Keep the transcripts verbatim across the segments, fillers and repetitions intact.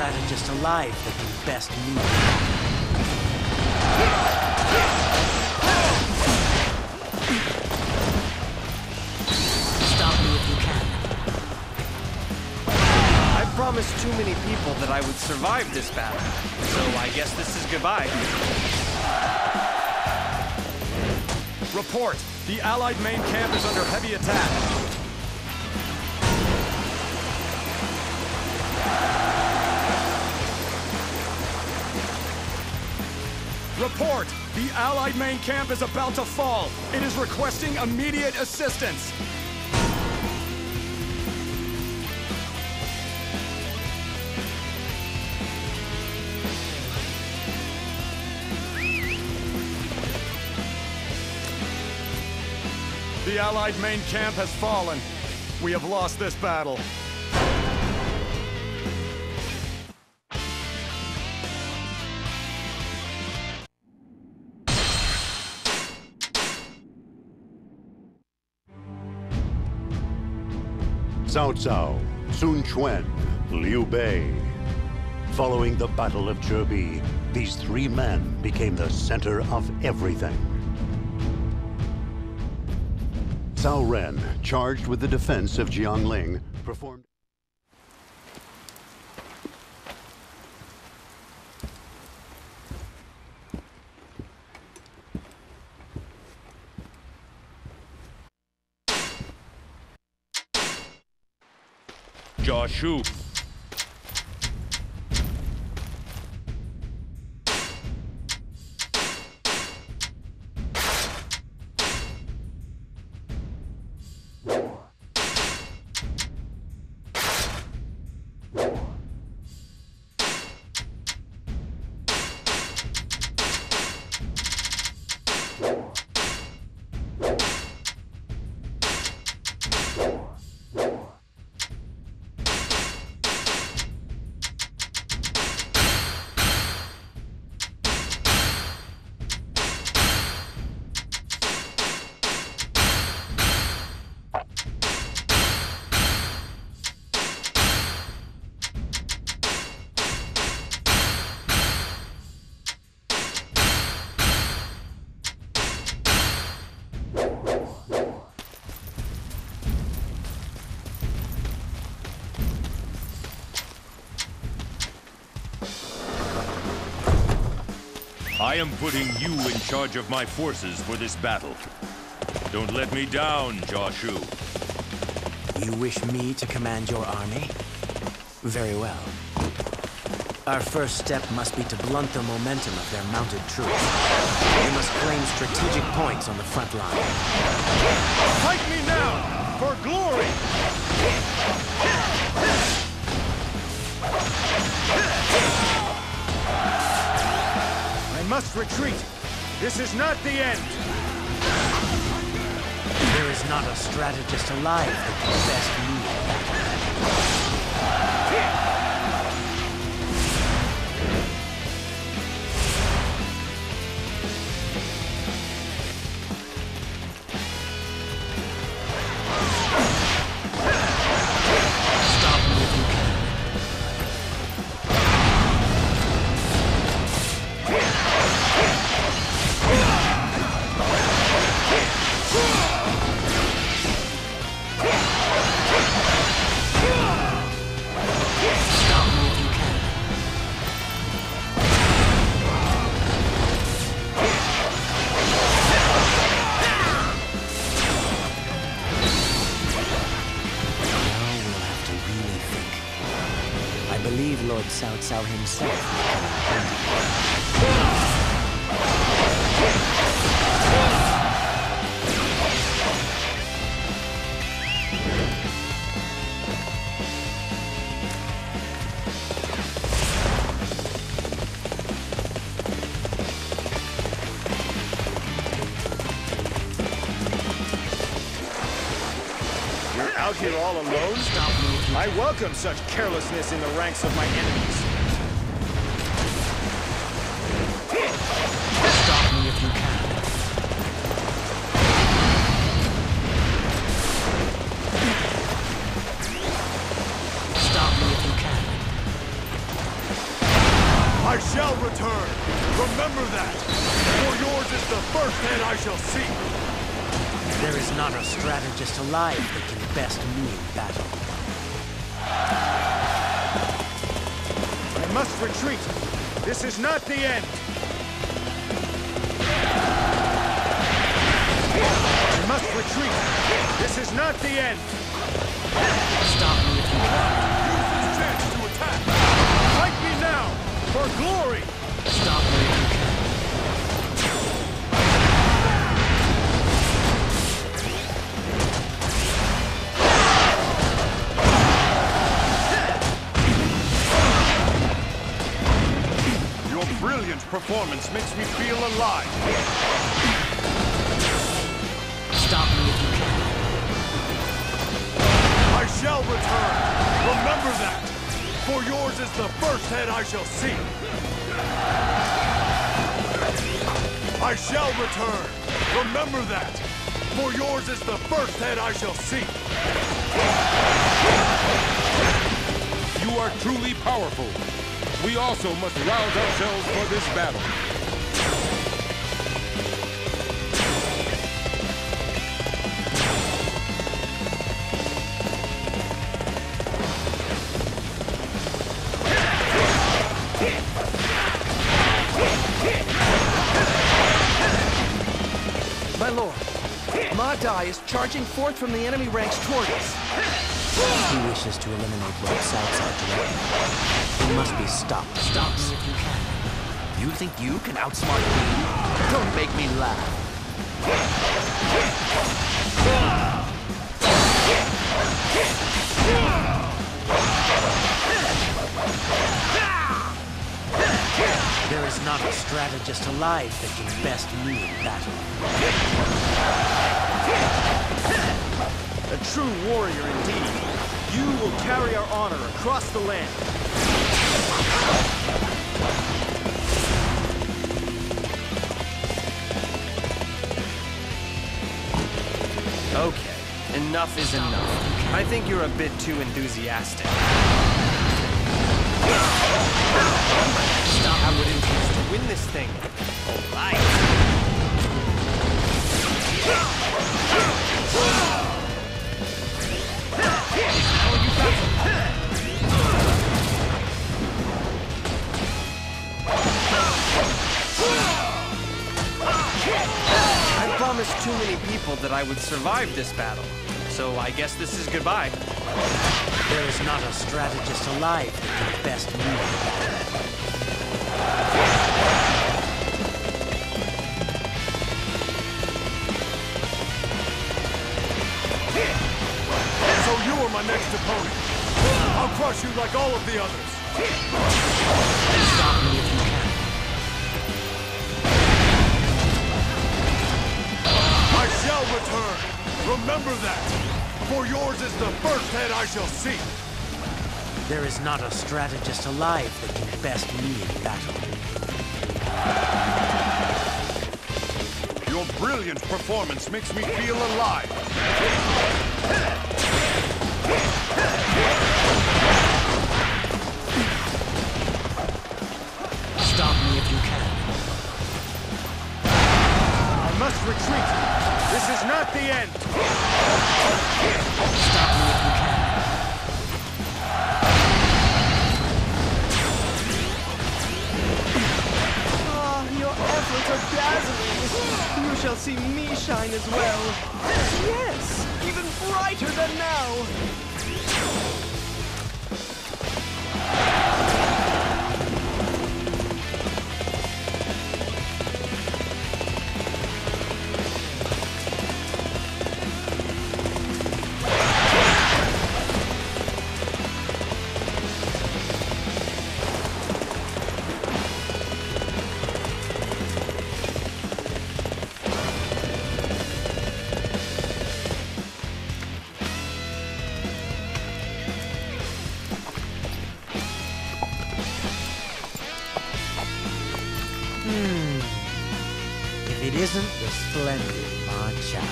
strategist alive that can best move. Stop me if you can. I promised too many people that I would survive this battle, so I guess this is goodbye. Report! The Allied main camp is under heavy attack. Report! The Allied main camp is about to fall. It is requesting immediate assistance. The Allied main camp has fallen. We have lost this battle. Cao Cao, Sun Quan, Liu Bei. Following the Battle of Chibi, these three men became the center of everything. Cao Ren, charged with the defense of Jiangling, performed... Jia Xu. I am putting you in charge of my forces for this battle. Don't let me down, Jia Xu. You wish me to command your army? Very well. Our first step must be to blunt the momentum of their mounted troops. You must claim strategic points on the front line. Fight me now, for glory! Must retreat. This is not the end. There is not a strategist alive that can best move. Stop me if you can. Cao Cao himself can handle. You're out here all alone? Stop me. I welcome such carelessness in the ranks of my enemies. Stop me if you can. Stop me if you can. return. Remember that, for yours is the first hand I shall see. There is not a strategist alive that can best me in battle. I must retreat. This is not the end. I must retreat. This is not the end. Stop me if you can. Use this chance to attack. Fight me now for glory. Stop me if you can. Performance makes me feel alive. Stop me if you can. I shall return. Remember that. For yours is the first head I shall see. I shall return. Remember that. For yours is the first head I shall see. You are truly powerful. We also must rouse ourselves for this battle. My lord, Ma Dai is charging forth from the enemy ranks toward us. He wishes to eliminate what is outside the way. He must be stopped. Stop me if you can. You think you can outsmart me? Don't make me laugh. There is not a strategist alive that can best me in battle. A true warrior indeed. You will carry our honor across the land. Okay, enough is enough. I think you're a bit too enthusiastic. Stop. I would intend to win this thing. All right. I promised too many people that I would survive this battle, so I guess this is goodbye. There is not a strategist alive that can best move. My next opponent. I'll crush you like all of the others. Stop me if you can. I shall return. Remember that. For yours is the first head I shall see. There is not a strategist alive that can best me in battle. Your brilliant performance makes me feel alive. Stop me if you can. I must retreat. This is not the end. Stop me if you can. Ah, oh, your efforts are dazzling. You shall see me shine as well. Yes, even brighter than now. Isn't the splendid Ma Chao?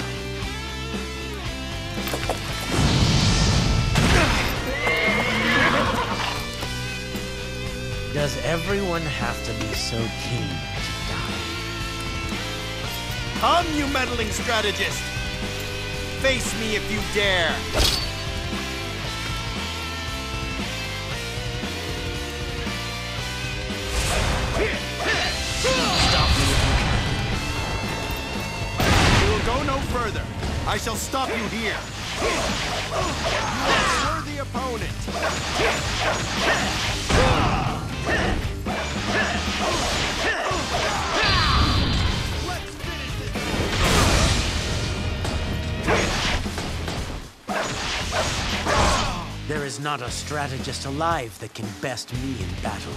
Does Does everyone have to be so keen to die? Come, you meddling strategist! Face me if you dare! Stop me if you can. You will go no further. I shall stop you here. You are a worthy opponent. Let's finish this. There is not a strategist alive that can best me in battle.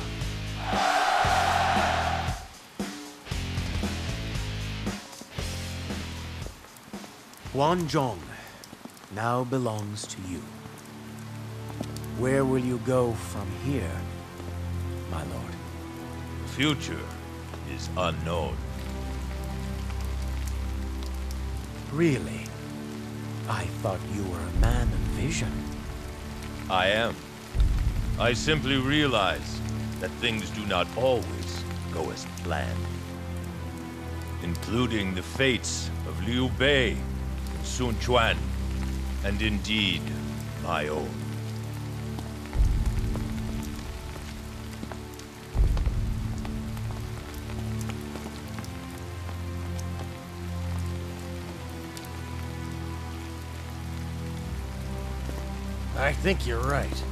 Guanzhong now belongs to you. Where will you go from here, my lord? The future is unknown. Really? I thought you were a man of vision. I am. I simply realize that things do not always go as planned, including the fates of Liu Bei, Sun Quan, and indeed my own. I think you're right.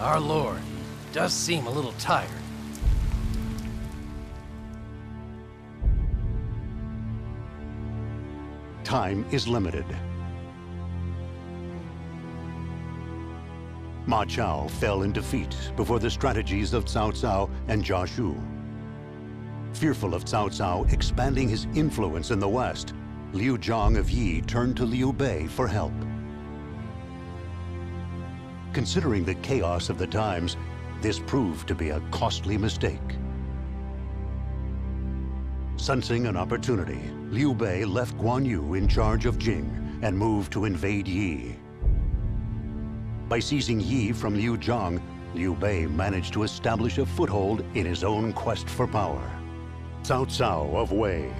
Our lord does seem a little tired. Time is limited. Ma Chao fell in defeat before the strategies of Cao Cao and Jia Xu. Fearful of Cao Cao expanding his influence in the West, Liu Zhang of Yi turned to Liu Bei for help. Considering the chaos of the times, this proved to be a costly mistake. Sensing an opportunity, Liu Bei left Guan Yu in charge of Jing and moved to invade Yi. By seizing Yi from Liu Zhang, Liu Bei managed to establish a foothold in his own quest for power. Cao Cao of Wei,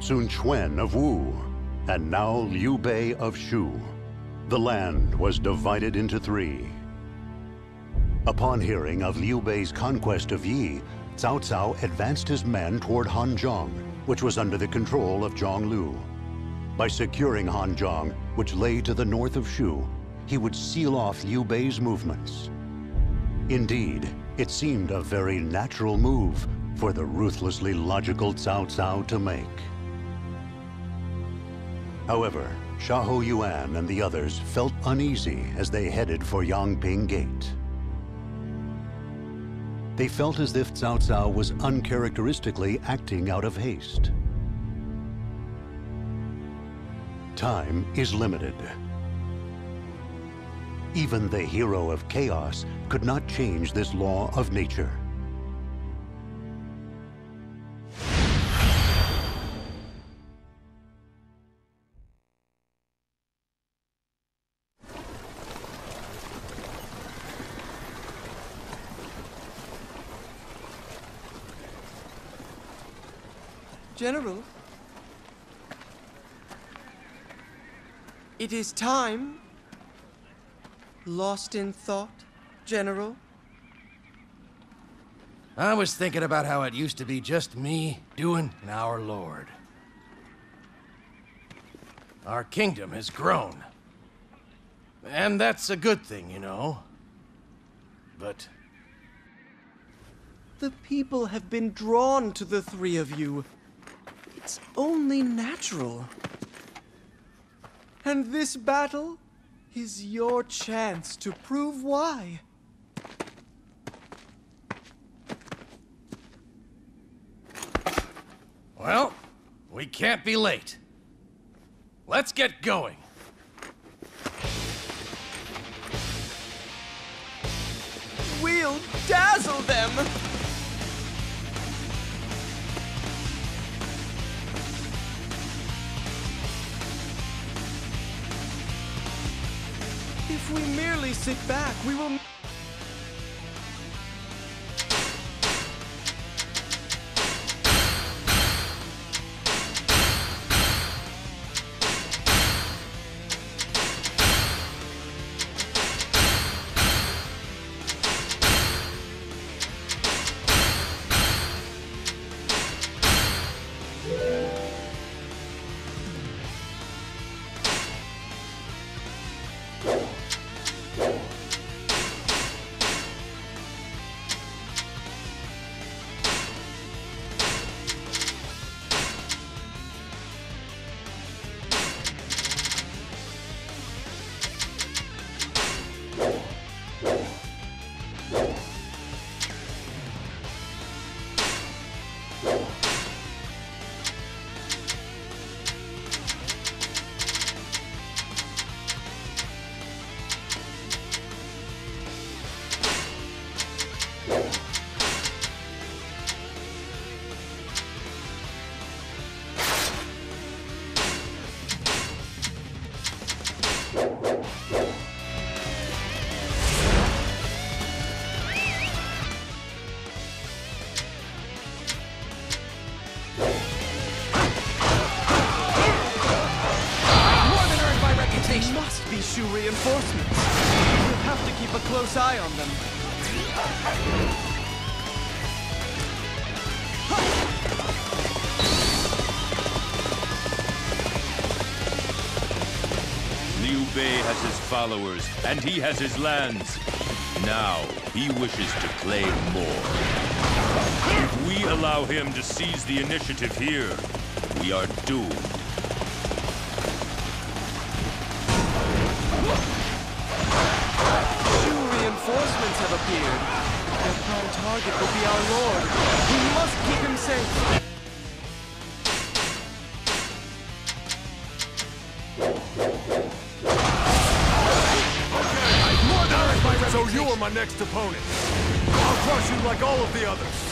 Sun Quan of Wu, and now Liu Bei of Shu. The land was divided into three. Upon hearing of Liu Bei's conquest of Yi, Cao Cao advanced his men toward Hanzhong, which was under the control of Zhang Lu. By securing Hanzhong, which lay to the north of Shu, he would seal off Liu Bei's movements. Indeed, it seemed a very natural move for the ruthlessly logical Cao Cao to make. However, Xiahou Yuan and the others felt uneasy as they headed for Yangping Gate. They felt as if Cao Cao was uncharacteristically acting out of haste. Time is limited. Even the hero of chaos could not change this law of nature. General, it is time. Lost in thought, General. I was thinking about how it used to be just me doing and our Lord. Our kingdom has grown. And that's a good thing, you know. But... the people have been drawn to the three of you. It's only natural. And this battle is your chance to prove why. Well, we can't be late. Let's get going. We'll dazzle them! If we merely sit back, we will... reinforcements. We'll have to keep a close eye on them. Liu Bei has his followers, and he has his lands. Now, he wishes to claim more. If we allow him to seize the initiative here, we are doomed. Two reinforcements have appeared. Their prime target will be our lord. We must keep him safe. So you are my next opponent. I'll crush you like all of the others.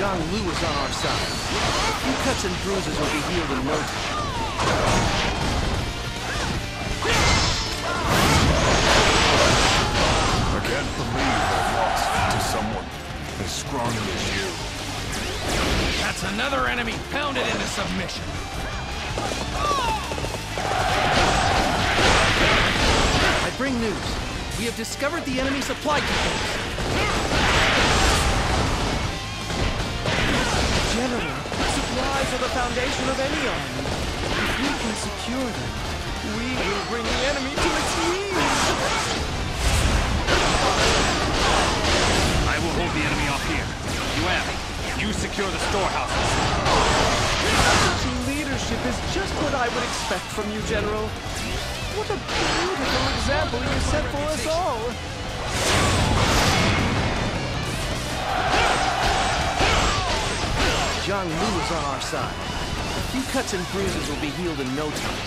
Zhang Lu is on our side. A few cuts and bruises will be healed in no time. I can't believe I've lost to someone as strong as you. That's another enemy pounded into submission. I bring news. We have discovered the enemy supply containers. General, supplies are the foundation of any army. If we can secure them, we will bring the enemy to its knees. I will hold the enemy off here. You have me. You secure the storehouses. Such leadership is just what I would expect from you, General. What a beautiful example you set for us all. Zhang Lu is on our side. A few cuts and bruises will be healed in no time.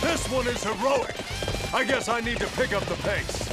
This one is heroic. I guess I need to pick up the pace.